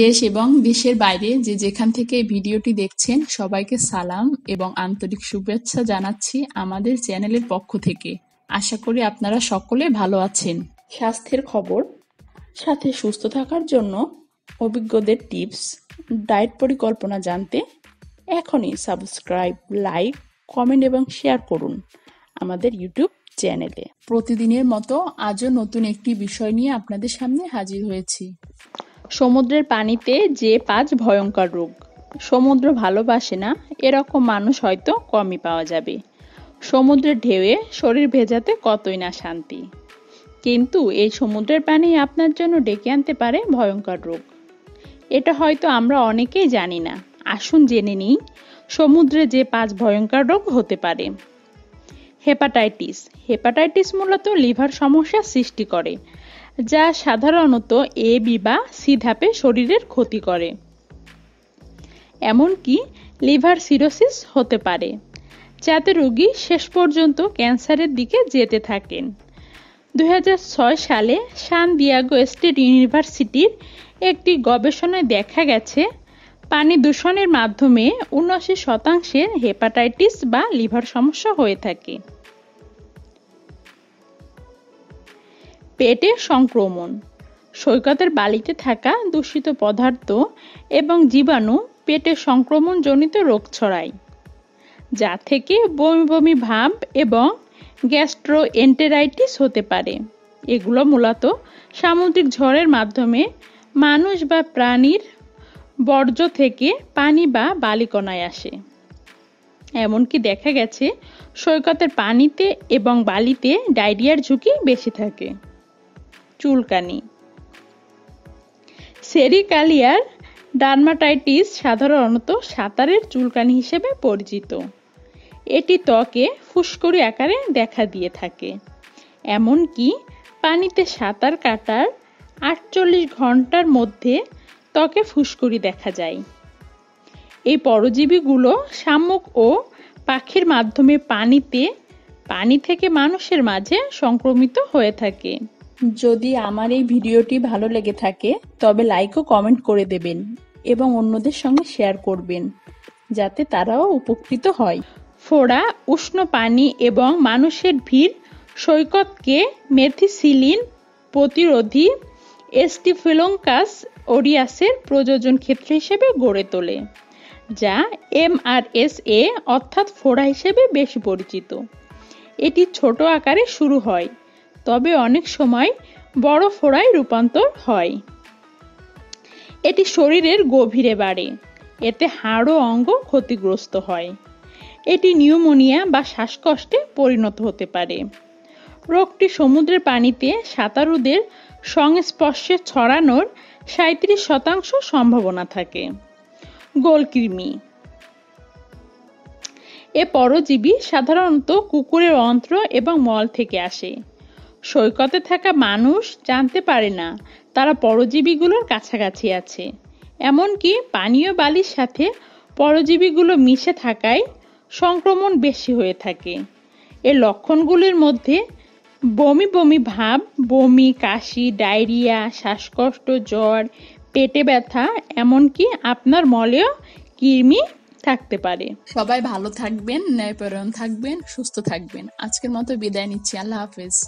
দেশ এবং দেশের বাইরে যে যেখান থেকে এই ভিডিওটি দেখছেন সবাইকে সালাম এবং আন্তরিক শুভেচ্ছা জানাচ্ছি আমাদের চ্যানেলের পক্ষ থেকে। আশা করি আপনারা সকলে ভালো আছেন। স্বাস্থ্যের খবর সাথে সুস্থ থাকার জন্য অভিজ্ঞদের টিপস, ডায়েট পরিকল্পনা জানতে এখনই সাবস্ক্রাইব, লাইক, কমেন্ট এবং শেয়ার করুন আমাদের ইউটিউব চ্যানেলে। প্রতিদিনের মতো আজও নতুন একটি বিষয় নিয়ে আপনাদের সামনে হাজির হয়েছি। সমুদ্রের পানিতে যে 5 ভয়ঙ্কর রোগ। সমুদ্র ভালোবাসে না এরকম মানুষ হয়তো কমই পাওয়া যাবে। সমুদ্রের ঢেউয়ে শরীর ভেজাতে কতই না শান্তি, কিন্তু এই সমুদ্রের পানি আপনার জন্য ডেকে আনতে পারে ভয়ঙ্কর রোগ। এটা হয়তো আমরা অনেকেই জানি না। আসুন জেনে নিই সমুদ্রে যে 5 ভয়ঙ্কর রোগ হতে পারে। হেপাটাইটিস। হেপাটাইটিস মূলত লিভার সমস্যা সৃষ্টি করে, যা সাধারণত এ, বি বা সি ধাপে শরীরের ক্ষতি করে। এমনকি লিভার সিরোসিস হতে পারে, যাতে রোগী শেষ পর্যন্ত ক্যান্সারের দিকে যেতে থাকেন। 2006 সালে সান দিয়াগো স্টেট ইউনিভার্সিটির একটি গবেষণায় দেখা গেছে পানি দূষণের মাধ্যমে 79% হেপাটাইটিস বা লিভার সমস্যা হয়ে থাকে। পেটে সংক্রমণ। সৈকতের বালিতে থাকা দূষিত পদার্থ এবং জীবাণু পেটে সংক্রমণজনিত রোগ ছড়ায়, যা থেকে বমি বমি ভাব এবং গ্যাস্ট্রোএন্টেরাইটিস হতে পারে। এগুলো মূলত সামুদ্রিক ঝড়ের মাধ্যমে মানুষ বা প্রাণীর বর্জ্য থেকে পানি বা বালিকণায় আসে। এমনকি দেখা গেছে সৈকতের পানিতে এবং বালিতে ডায়রিয়ার ঝুঁকি বেশি থাকে। চুলকানি। সেরিকালিয়ার ডার্মাটাইটিস সাধারণত সাঁতারের চুলকানি হিসেবে পরিচিত। এটি ত্বকে ফুসকুড়ি আকারে দেখা দিয়ে থাকে। এমনকি পানিতে সাঁতার কাটার 48 ঘন্টার মধ্যে ত্বকে ফুসকুড়ি দেখা যায়। এই পরজীবীগুলো শামুক ও পাখির মাধ্যমে পানি থেকে মানুষের মাঝে সংক্রমিত হয়ে থাকে। যদি আমার এই ভিডিওটি ভালো লেগে থাকে তবে লাইক ও কমেন্ট করে দেবেন এবং অন্যদের সঙ্গে শেয়ার করবেন, যাতে তারাও উপকৃত হয়। ফোড়া, উষ্ণ পানি এবং মানুষের ভিড় সৈকতকে মেথিসিলিন প্রতিরোধী স্টিফিলোকাস ওরিয়াসের প্রযোজন ক্ষেত্র হিসেবে গড়ে তোলে, যা MRSA অর্থাৎ ফোড়া হিসেবে বেশি পরিচিত। এটি ছোট আকারে শুরু হয়, তবে অনেক সময় বড় ফোড়ায় রূপান্তর হয়। এটি শরীরের গভীরে বাড়ে, এতে হাড় ও অঙ্গ ক্ষতিগ্রস্ত হয়। এটি নিউমোনিয়া বা শ্বাসকষ্টে পরিণত হতে পারে। রোগটি সমুদ্রের পানিতে সাঁতারুদের সংস্পর্শে ছড়ানোর 37% সম্ভাবনা থাকে। গোলকৃমি। এ পরজীবী সাধারণত কুকুরের অন্ত্র এবং মল থেকে আসে। সৈকতে থাকা মানুষ জানতে পারে না তারা পরজীবীগুলোর কাছাকাছি আছে। এমনকি পানীয় বালির সাথে পরজীবীগুলো মিশে থাকায় সংক্রমণ বেশি হয়ে থাকে। এর লক্ষণগুলির মধ্যে বমি বমি ভাব, বমি, কাশি, ডায়রিয়া, শ্বাসকষ্ট, জ্বর, পেটে ব্যথা, এমনকি আপনার মলেও কৃমি থাকতে পারে। সবাই ভালো থাকবেন, ন্যায়পরায়ণ থাকবেন, সুস্থ থাকবেন। আজকের মতো বিদায় নিচ্ছি। আল্লাহ হাফেজ।